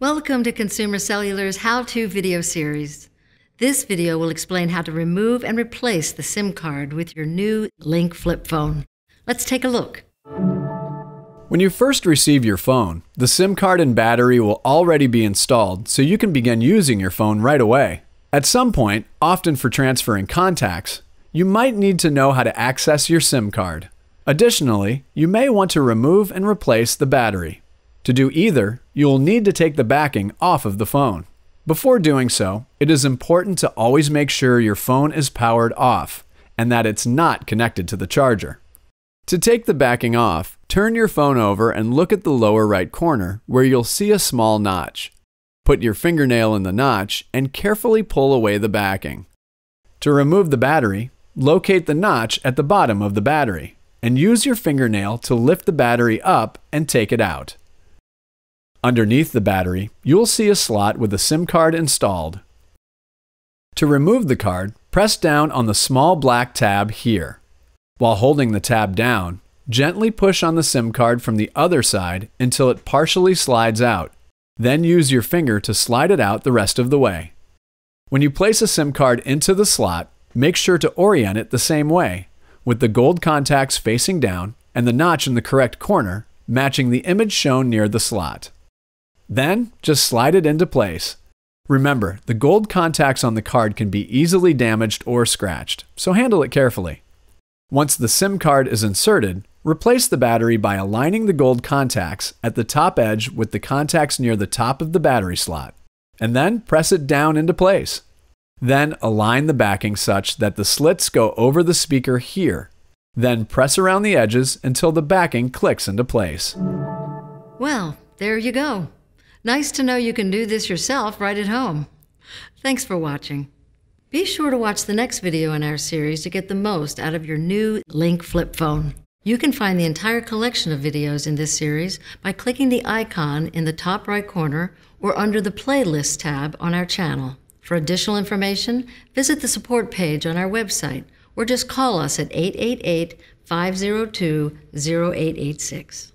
Welcome to Consumer Cellular's how-to video series. This video will explain how to remove and replace the SIM card with your new Link Flip phone. Let's take a look. When you first receive your phone, the SIM card and battery will already be installed, so you can begin using your phone right away. At some point, often for transferring contacts, you might need to know how to access your SIM card. Additionally, you may want to remove and replace the battery. To do either, you will need to take the backing off of the phone. Before doing so, it is important to always make sure your phone is powered off and that it's not connected to the charger. To take the backing off, turn your phone over and look at the lower right corner where you'll see a small notch. Put your fingernail in the notch and carefully pull away the backing. To remove the battery, locate the notch at the bottom of the battery and use your fingernail to lift the battery up and take it out. Underneath the battery, you'll see a slot with a SIM card installed. To remove the card, press down on the small black tab here. While holding the tab down, gently push on the SIM card from the other side until it partially slides out. Then use your finger to slide it out the rest of the way. When you place a SIM card into the slot, make sure to orient it the same way, with the gold contacts facing down and the notch in the correct corner, matching the image shown near the slot. Then, just slide it into place. Remember, the gold contacts on the card can be easily damaged or scratched, so handle it carefully. Once the SIM card is inserted, replace the battery by aligning the gold contacts at the top edge with the contacts near the top of the battery slot, and then press it down into place. Then align the backing such that the slits go over the speaker here. Then press around the edges until the backing clicks into place. Well, there you go. Nice to know you can do this yourself right at home. Thanks for watching. Be sure to watch the next video in our series to get the most out of your new Link Flip phone. You can find the entire collection of videos in this series by clicking the icon in the top right corner or under the Playlist tab on our channel. For additional information, visit the support page on our website or just call us at 888-502-0886.